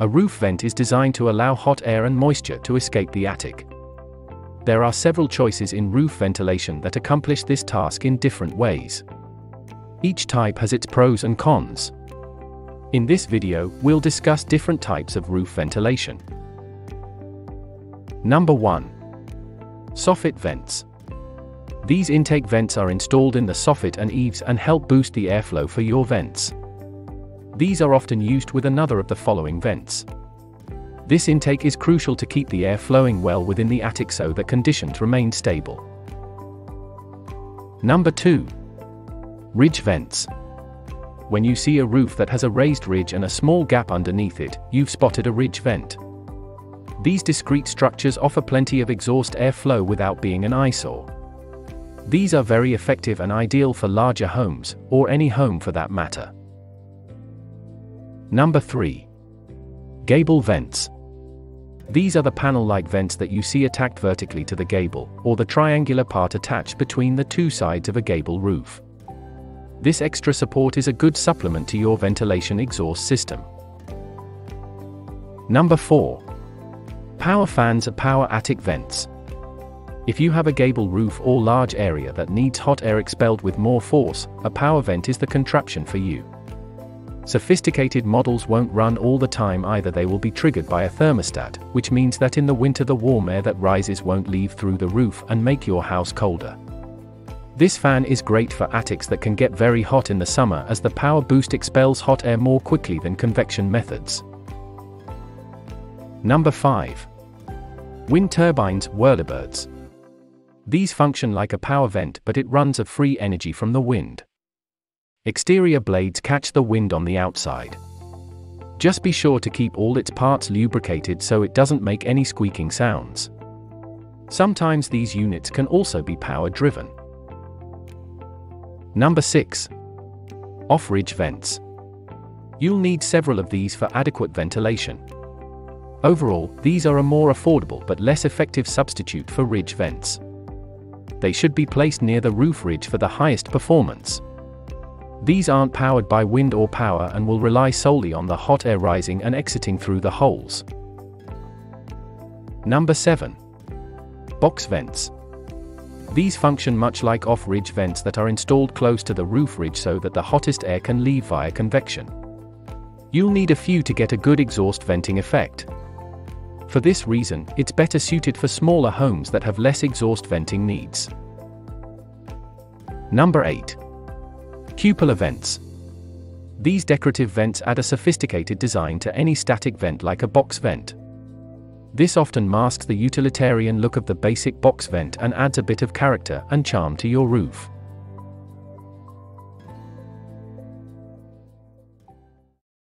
A roof vent is designed to allow hot air and moisture to escape the attic. There are several choices in roof ventilation that accomplish this task in different ways. Each type has its pros and cons. In this video, we'll discuss different types of roof ventilation. Number 1. Soffit vents. These intake vents are installed in the soffit and eaves and help boost the airflow for your vents. These are often used with another of the following vents. This intake is crucial to keep the air flowing well within the attic so that conditions remain stable. Number 2. Ridge vents. When you see a roof that has a raised ridge and a small gap underneath it, you've spotted a ridge vent. These discrete structures offer plenty of exhaust airflow without being an eyesore. These are very effective and ideal for larger homes, or any home for that matter. Number 3. Gable vents. These are the panel-like vents that you see attached vertically to the gable, or the triangular part attached between the two sides of a gable roof. This extra support is a good supplement to your ventilation exhaust system. Number 4. Power fans are power attic vents. If you have a gable roof or large area that needs hot air expelled with more force, a power vent is the contraption for you. Sophisticated models won't run all the time either. They will be triggered by a thermostat, which means that in the winter the warm air that rises won't leave through the roof and make your house colder. This fan is great for attics that can get very hot in the summer, as the power boost expels hot air more quickly than convection methods. Number 5. Wind turbines, whirlibirds. These function like a power vent, but it runs off free energy from the wind. Exterior blades catch the wind on the outside. Just be sure to keep all its parts lubricated so it doesn't make any squeaking sounds. Sometimes these units can also be power-driven. Number 6. Off-ridge vents. You'll need several of these for adequate ventilation. Overall, these are a more affordable but less effective substitute for ridge vents. They should be placed near the roof ridge for the highest performance. These aren't powered by wind or power and will rely solely on the hot air rising and exiting through the holes. Number 7. Box vents. These function much like off-ridge vents that are installed close to the roof ridge so that the hottest air can leave via convection. You'll need a few to get a good exhaust venting effect. For this reason, it's better suited for smaller homes that have less exhaust venting needs. Number 8. Cupola vents. These decorative vents add a sophisticated design to any static vent like a box vent. This often masks the utilitarian look of the basic box vent and adds a bit of character and charm to your roof.